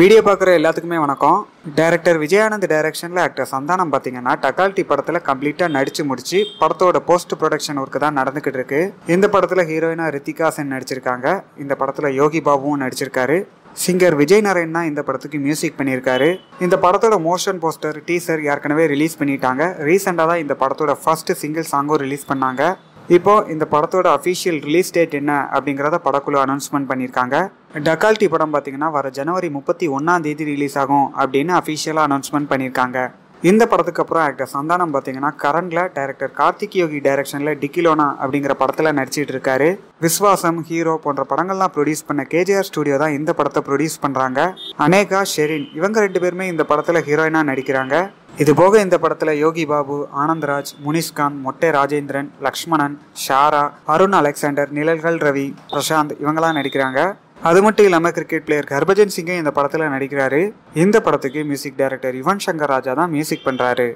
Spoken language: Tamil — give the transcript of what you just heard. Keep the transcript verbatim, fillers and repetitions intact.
வீடியோ பார்க்குற எல்லாத்துக்குமே வணக்கம். டைரக்டர் விஜய் ஆனந்த் டைரக்ஷனில் ஆக்டர் சந்தானம் பார்த்தீங்கன்னா டகால்ட்டி படத்தில் கம்ப்ளீட்டாக நடித்து முடிச்சு படத்தோட போஸ்ட் ப்ரொடக்ஷன் ஒர்க்கு தான் நடந்துக்கிட்டு இருக்கு. இந்த படத்தில் ஹீரோயினாக ரித்திகா சென் நடிச்சிருக்காங்க. இந்த படத்தில் யோகி பாபுவும் நடிச்சிருக்காரு. சிங்கர் விஜய் நாராயணா இந்த படத்துக்கு மியூசிக் பண்ணியிருக்காரு. இந்த படத்தோட மோஷன் போஸ்டர் டீசர் ஏற்கனவே ரிலீஸ் பண்ணிட்டாங்க. ரீசெண்டாக தான் இந்த படத்தோட ஃபர்ஸ்ட் சிங்கிள் சாங்கும் ரிலீஸ் பண்ணாங்க. இப்போது இந்த படத்தோட அஃபிஷியல் ரிலீஸ் டேட் என்ன அப்படிங்கிறத படக்குழு அனௌன்ஸ்மெண்ட் பண்ணியிருக்காங்க. டகால்ட்டி படம் பார்த்தீங்கன்னா வர ஜனவரி முப்பத்தி ஒன்றாம் தேதி ரிலீஸ் ஆகும் அப்படின்னு அஃபிஷியலாக அனௌன்ஸ்மெண்ட் பண்ணியிருக்காங்க. இந்த படத்துக்கு அப்புறம் ஆக்டர் சந்தானம் பார்த்தீங்கன்னா கரண்டில் டைரக்டர் கார்த்திக் யோகி டைரக்ஷனில் டிக்கிலோனா அப்படிங்கிற படத்தில் நடிச்சிட்டு இருக்காரு. விஸ்வாசம், ஹீரோ போன்ற படங்கள்லாம் ப்ரொடியூஸ் பண்ண கேஜிஆர் ஸ்டுடியோ தான் இந்த படத்தை ப்ரொடியூஸ் பண்ணுறாங்க. அனேகா, ஷெரின் இவங்க ரெண்டு பேருமே இந்த படத்தில் ஹீரோயினாக நடிக்கிறாங்க. இது போக இந்த படத்தில் யோகி பாபு, ஆனந்த்ராஜ், முனிஷ்கான், மொட்டை ராஜேந்திரன், லக்ஷ்மணன், ஷாரா, அருண் அலெக்சாண்டர், நிழல்கள் ரவி, பிரசாந்த் இவங்களாம் நடிக்கிறாங்க. அது மட்டும் இல்லாமல் கிரிக்கெட் பிளேயர் ஹர்பஜன் சிங்கும் இந்த படத்தில் நடிக்கிறாரு. இந்த படத்துக்கு மியூசிக் டைரக்டர் யுவன் சங்கர் ராஜா தான் மியூசிக் பண்ணுறாரு.